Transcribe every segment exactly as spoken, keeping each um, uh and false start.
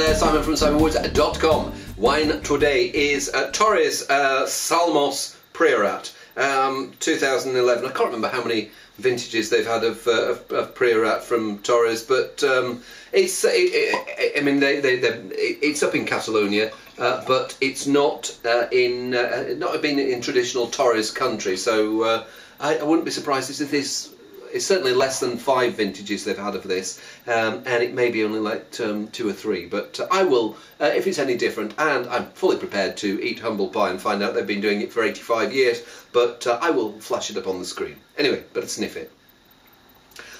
Hi there, Simon from simon woods dot com. Wine today is uh, Torres uh, Salmos Priorat, um, two thousand eleven. I can't remember how many vintages they've had of, uh, of, of Priorat from Torres, but um, it's it, it, I mean they, they, it's up in Catalonia, uh, but it's not uh, in uh, not been in traditional Torres country. So uh, I, I wouldn't be surprised if this. It's certainly less than five vintages they've had of this, um, and it may be only like um, two or three, but uh, I will, uh, if it's any different, and I'm fully prepared to eat humble pie and find out they've been doing it for eighty-five years, but uh, I will flash it up on the screen. Anyway, but sniff it.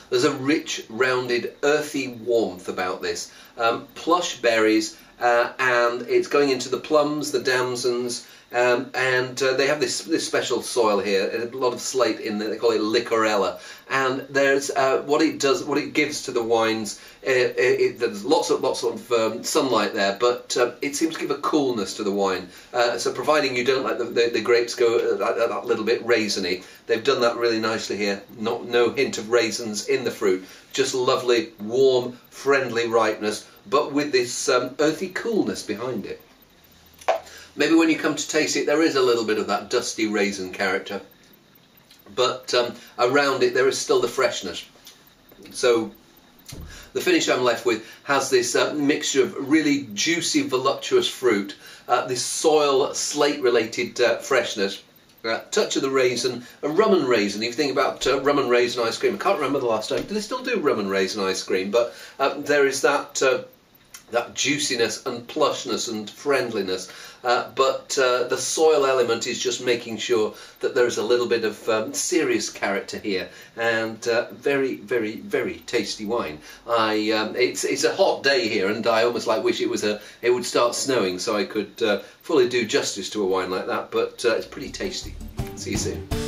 There's a rich, rounded, earthy warmth about this. Um, plush berries, uh, and it's going into the plums, the damsons, um, and uh, they have this, this special soil here, a lot of slate in there. They call it licorella. And there's uh, what it does, what it gives to the wines. It, it, it, there's lots of lots of um, sunlight there, but uh, it seems to give a coolness to the wine. Uh, so providing you don't let the, the, the grapes go that, that little bit raisiny, they've done that really nicely here. Not no hint of raisins in the fruit, just lovely, warm, friendly ripeness, but with this um, earthy coolness behind it. Maybe when you come to taste it, there is a little bit of that dusty raisin character, but um, around it there is still the freshness. So the finish I'm left with has this uh, mixture of really juicy, voluptuous fruit, uh, this soil, slate-related uh, freshness, uh, touch of the raisin, a rum and raisin. If you think about uh, rum and raisin ice cream, I can't remember the last time. Do they still do rum and raisin ice cream? But uh, there is that uh, that juiciness and plushness and friendliness, uh, but uh, the soil element is just making sure that there is a little bit of um, serious character here, and uh, very, very, very tasty wine. I um, it's it's a hot day here, and I almost like wish it was a it would start snowing so I could uh, fully do justice to a wine like that. But uh, it's pretty tasty. See you soon.